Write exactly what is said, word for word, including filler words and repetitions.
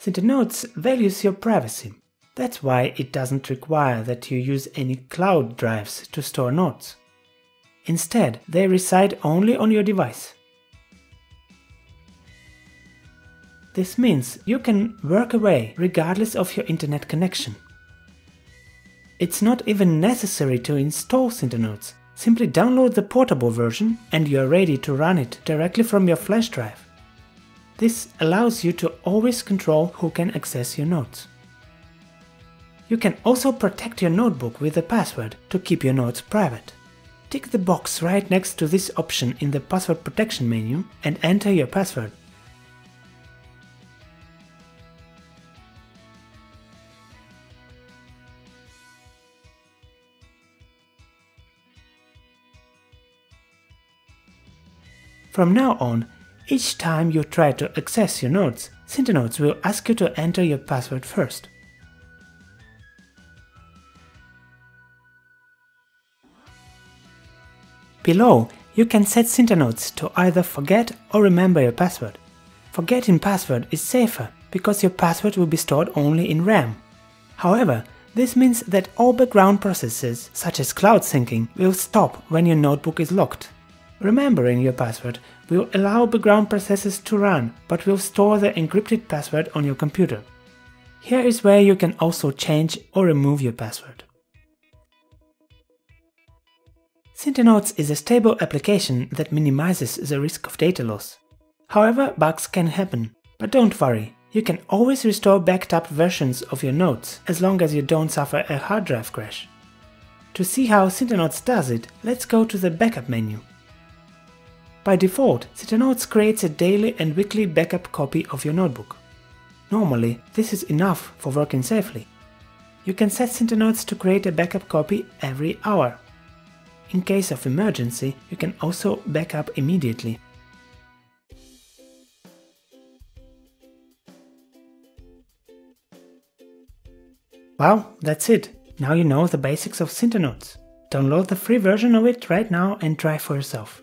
CintaNotes values your privacy. That's why it doesn't require that you use any cloud drives to store notes. Instead, they reside only on your device. This means you can work away regardless of your internet connection. It's not even necessary to install CintaNotes. Simply download the portable version and you're ready to run it directly from your flash drive. This allows you to always control who can access your notes. You can also protect your notebook with a password to keep your notes private. Tick the box right next to this option in the password protection menu and enter your password. From now on, each time you try to access your notes, CintaNotes will ask you to enter your password first. Below, you can set CintaNotes to either forget or remember your password. Forgetting password is safer because your password will be stored only in RAM. However, this means that all background processes, such as cloud syncing, will stop when your notebook is locked. Remembering your password will allow background processes to run, but will store the encrypted password on your computer. Here is where you can also change or remove your password. CintaNotes is a stable application that minimizes the risk of data loss. However, bugs can happen. But don't worry, you can always restore backed up versions of your notes, as long as you don't suffer a hard drive crash. To see how CintaNotes does it, let's go to the backup menu. By default, CintaNotes creates a daily and weekly backup copy of your notebook. Normally, this is enough for working safely. You can set CintaNotes to create a backup copy every hour. In case of emergency, you can also back up immediately. Well, that's it. Now you know the basics of CintaNotes. Download the free version of it right now and try for yourself.